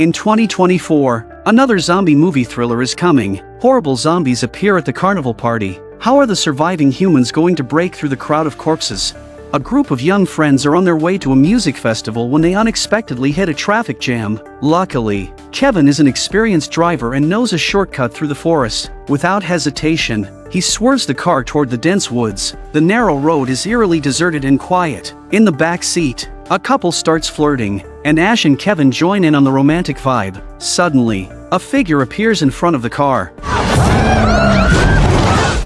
In 2024, another zombie movie thriller is coming. Horrible zombies appear at the carnival party. How are the surviving humans going to break through the crowd of corpses? A group of young friends are on their way to a music festival when they unexpectedly hit a traffic jam. Luckily, Kevin is an experienced driver and knows a shortcut through the forest. Without hesitation, he swerves the car toward the dense woods. The narrow road is eerily deserted and quiet. In the back seat, a couple starts flirting, and Ash and Kevin join in on the romantic vibe. Suddenly, a figure appears in front of the car.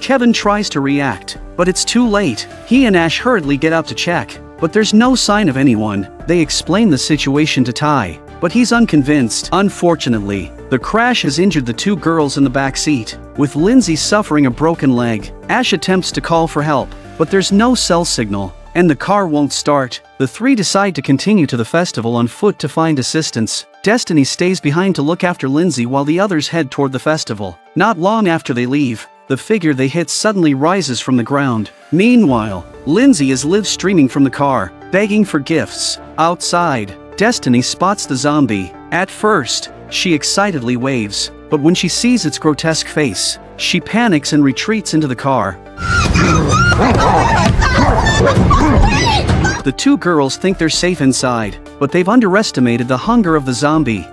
Kevin tries to react, but it's too late. He and Ash hurriedly get up to check, but there's no sign of anyone. They explain the situation to Ty, but he's unconvinced. Unfortunately, the crash has injured the two girls in the back seat. With Lindsay suffering a broken leg, Ash attempts to call for help, but there's no cell signal, and the car won't start. The three decide to continue to the festival on foot to find assistance. Destiny stays behind to look after Lindsay while the others head toward the festival. Not long after they leave, the figure they hit suddenly rises from the ground. Meanwhile, Lindsay is live streaming from the car, begging for gifts. Outside, Destiny spots the zombie. At first, she excitedly waves, but when she sees its grotesque face, she panics and retreats into the car. The two girls think they're safe inside, but they've underestimated the hunger of the zombie.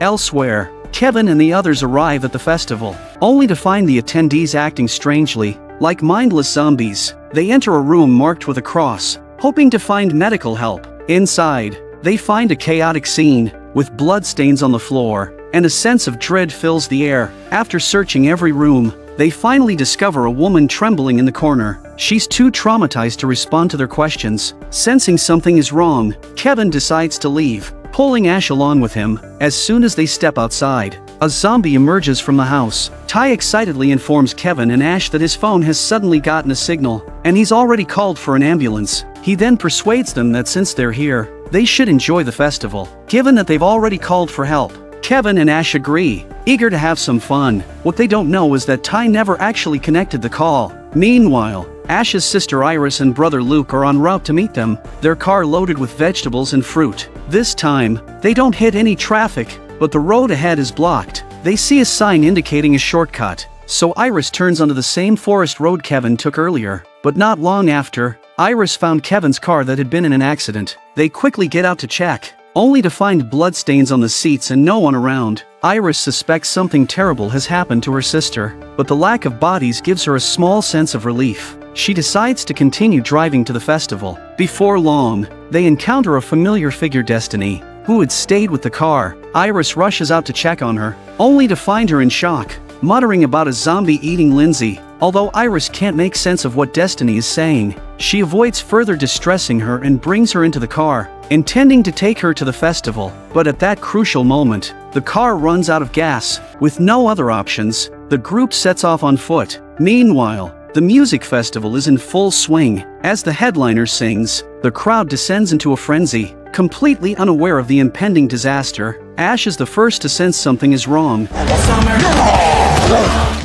Elsewhere, Kevin and the others arrive at the festival, only to find the attendees acting strangely, like mindless zombies. They enter a room marked with a cross, hoping to find medical help. Inside, they find a chaotic scene, with bloodstains on the floor, and a sense of dread fills the air. After searching every room, they finally discover a woman trembling in the corner. She's too traumatized to respond to their questions. Sensing something is wrong, Kevin decides to leave, pulling Ash along with him. As soon as they step outside, a zombie emerges from the house. Ty excitedly informs Kevin and Ash that his phone has suddenly gotten a signal, and he's already called for an ambulance. He then persuades them that since they're here, they should enjoy the festival, given that they've already called for help. Kevin and Ash agree, eager to have some fun. What they don't know is that Ty never actually connected the call. Meanwhile, Ash's sister Iris and brother Luke are en route to meet them, their car loaded with vegetables and fruit. This time, they don't hit any traffic, but the road ahead is blocked. They see a sign indicating a shortcut, so Iris turns onto the same forest road Kevin took earlier. But not long after, Iris found Kevin's car that had been in an accident. They quickly get out to check, only to find bloodstains on the seats and no one around. Iris suspects something terrible has happened to her sister, but the lack of bodies gives her a small sense of relief. She decides to continue driving to the festival. Before long, they encounter a familiar figure, Destiny, who had stayed with the car. Iris rushes out to check on her, only to find her in shock, muttering about a zombie eating Lindsay. Although Iris can't make sense of what Destiny is saying, she avoids further distressing her and brings her into the car, intending to take her to the festival. But at that crucial moment, the car runs out of gas. With no other options, the group sets off on foot. Meanwhile, the music festival is in full swing. As the headliner sings, the crowd descends into a frenzy, completely unaware of the impending disaster. Ash is the first to sense something is wrong.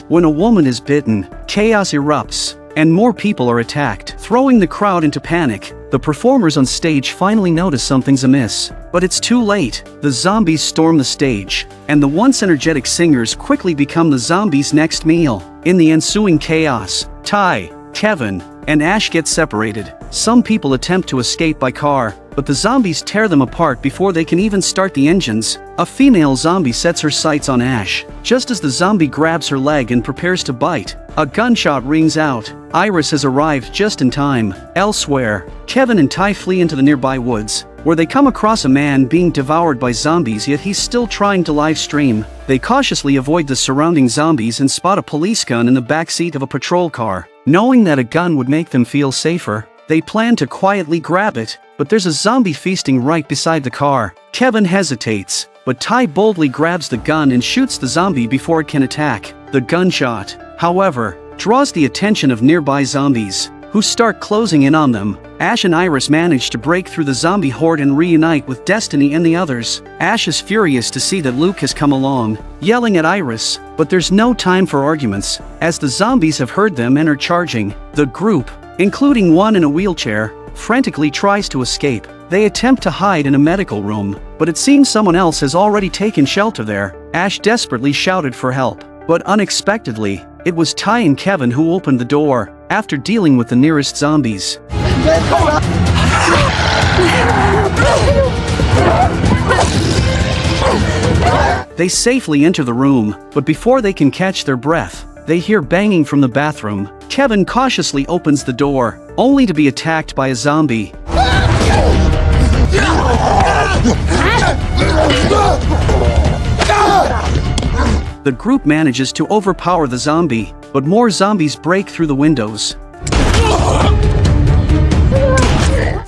When a woman is bitten, chaos erupts, and more people are attacked, throwing the crowd into panic. The performers on stage finally notice something's amiss, but it's too late. The zombies storm the stage, and the once energetic singers quickly become the zombies' next meal. In the ensuing chaos, Ty, Kevin, and Ash get separated. Some people attempt to escape by car, but the zombies tear them apart before they can even start the engines. A female zombie sets her sights on Ash. Just as the zombie grabs her leg and prepares to bite, a gunshot rings out. Iris has arrived just in time. Elsewhere, Kevin and Ty flee into the nearby woods, where they come across a man being devoured by zombies, yet he's still trying to live stream. They cautiously avoid the surrounding zombies and spot a police gun in the backseat of a patrol car. Knowing that a gun would make them feel safer, they plan to quietly grab it, but there's a zombie feasting right beside the car. Kevin hesitates, but Ty boldly grabs the gun and shoots the zombie before it can attack. The gunshot, however, draws the attention of nearby zombies, who start closing in on them. Ash and Iris manage to break through the zombie horde and reunite with Destiny and the others. Ash is furious to see that Luke has come along, yelling at Iris, but there's no time for arguments, as the zombies have heard them and are charging. The group, including one in a wheelchair, frantically tries to escape. They attempt to hide in a medical room, but it seems someone else has already taken shelter there. Ash desperately shouted for help, but unexpectedly, it was Ty and Kevin who opened the door, after dealing with the nearest zombies. They safely enter the room, but before they can catch their breath, they hear banging from the bathroom. Kevin cautiously opens the door, only to be attacked by a zombie. The group manages to overpower the zombie, but more zombies break through the windows,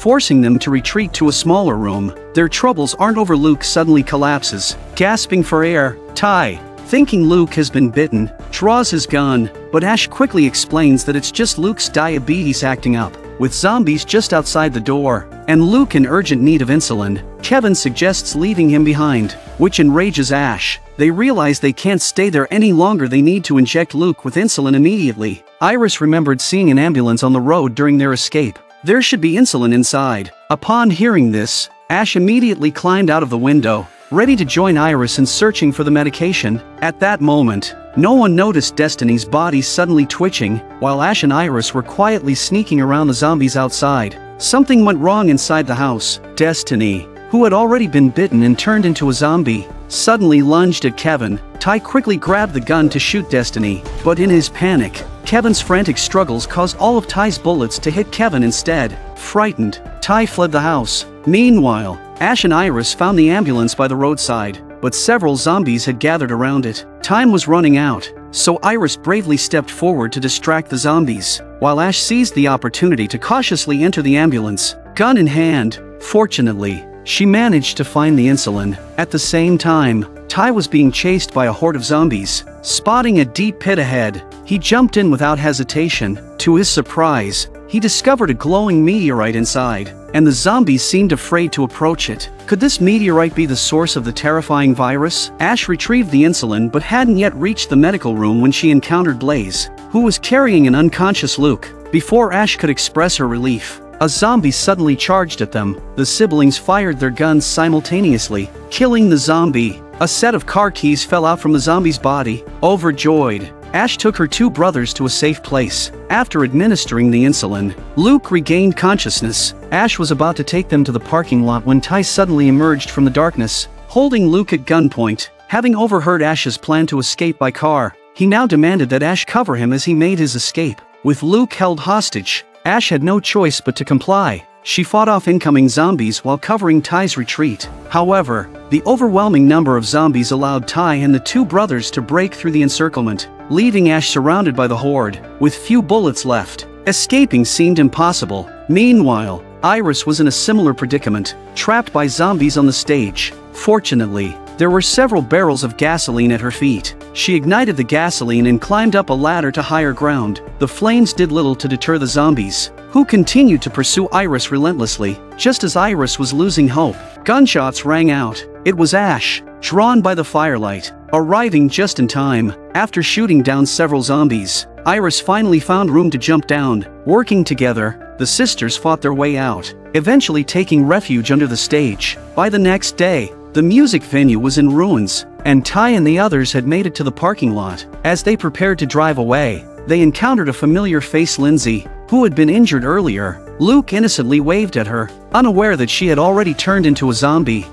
forcing them to retreat to a smaller room. Their troubles aren't over. Luke suddenly collapses, gasping for air. Ty, thinking Luke has been bitten, draws his gun, but Ash quickly explains that it's just Luke's diabetes acting up. With zombies just outside the door, and Luke in urgent need of insulin, Kevin suggests leaving him behind, which enrages Ash. They realize they can't stay there any longer. They need to inject Luke with insulin immediately. Iris remembered seeing an ambulance on the road during their escape. There should be insulin inside. Upon hearing this, Ash immediately climbed out of the window, ready to join Iris in searching for the medication. At that moment, no one noticed Destiny's body suddenly twitching, while Ash and Iris were quietly sneaking around the zombies outside. Something went wrong inside the house. Destiny, who had already been bitten and turned into a zombie, suddenly lunged at Kevin. Ty quickly grabbed the gun to shoot Destiny, but in his panic, Kevin's frantic struggles caused all of Ty's bullets to hit Kevin instead. Frightened, Ty fled the house. Meanwhile, Ash and Iris found the ambulance by the roadside, but several zombies had gathered around it. Time was running out, so Iris bravely stepped forward to distract the zombies, while Ash seized the opportunity to cautiously enter the ambulance, gun in hand. Fortunately, she managed to find the insulin. At the same time, Ty was being chased by a horde of zombies. Spotting a deep pit ahead, he jumped in without hesitation. To his surprise, he discovered a glowing meteorite inside, and the zombies seemed afraid to approach it. Could this meteorite be the source of the terrifying virus? Ash retrieved the insulin but hadn't yet reached the medical room when she encountered Blaze, who was carrying an unconscious Luke. Before Ash could express her relief, a zombie suddenly charged at them. The siblings fired their guns simultaneously, killing the zombie. A set of car keys fell out from the zombie's body. Overjoyed, Ash took her two brothers to a safe place. After administering the insulin, Luke regained consciousness. Ash was about to take them to the parking lot when Ty suddenly emerged from the darkness, holding Luke at gunpoint. Having overheard Ash's plan to escape by car, he now demanded that Ash cover him as he made his escape. With Luke held hostage, Ash had no choice but to comply. She fought off incoming zombies while covering Ty's retreat. However, the overwhelming number of zombies allowed Ty and the two brothers to break through the encirclement, leaving Ash surrounded by the horde, with few bullets left. Escaping seemed impossible. Meanwhile, Iris was in a similar predicament, trapped by zombies on the stage. Fortunately, there were several barrels of gasoline at her feet. She ignited the gasoline and climbed up a ladder to higher ground. The flames did little to deter the zombies, who continued to pursue Iris relentlessly. Just as Iris was losing hope, gunshots rang out. It was Ash, drawn by the firelight, arriving just in time. After shooting down several zombies, Iris finally found room to jump down. Working together, the sisters fought their way out, eventually taking refuge under the stage. By the next day, the music venue was in ruins, and Ty and the others had made it to the parking lot. As they prepared to drive away, they encountered a familiar face, Lindsay, who had been injured earlier. Luke innocently waved at her, unaware that she had already turned into a zombie.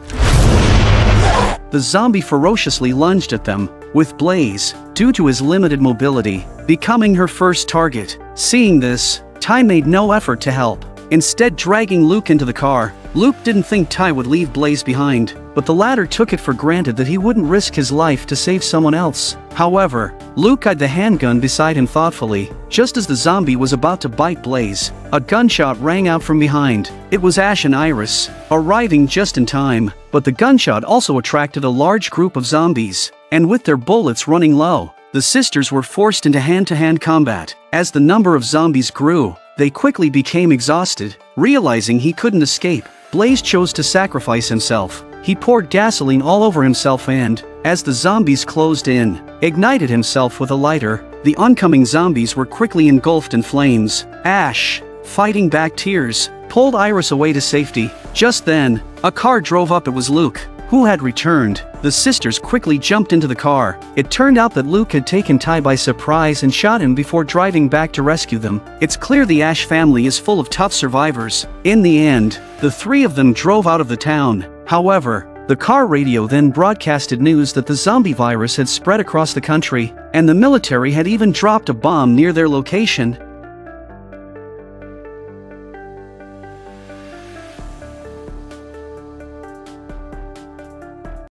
The zombie ferociously lunged at them, with Blaze, due to his limited mobility, becoming her first target. Seeing this, Ty made no effort to help, instead dragging Luke into the car. Luke didn't think Ty would leave Blaze behind, but the latter took it for granted that he wouldn't risk his life to save someone else. However, Luke eyed the handgun beside him thoughtfully. Just as the zombie was about to bite Blaze, a gunshot rang out from behind. It was Ash and Iris, arriving just in time, but the gunshot also attracted a large group of zombies, and with their bullets running low, the sisters were forced into hand-to-hand combat. As the number of zombies grew, they quickly became exhausted. Realizing he couldn't escape, Blaze chose to sacrifice himself. He poured gasoline all over himself and, as the zombies closed in, ignited himself with a lighter. The oncoming zombies were quickly engulfed in flames. Ash, fighting back tears, pulled Iris away to safety. Just then, a car drove up. It was Luke, who had returned. The sisters quickly jumped into the car. It turned out that Luke had taken Ty by surprise and shot him before driving back to rescue them. It's clear the Ash family is full of tough survivors. In the end, the three of them drove out of the town. However, the car radio then broadcasted news that the zombie virus had spread across the country, and the military had even dropped a bomb near their location,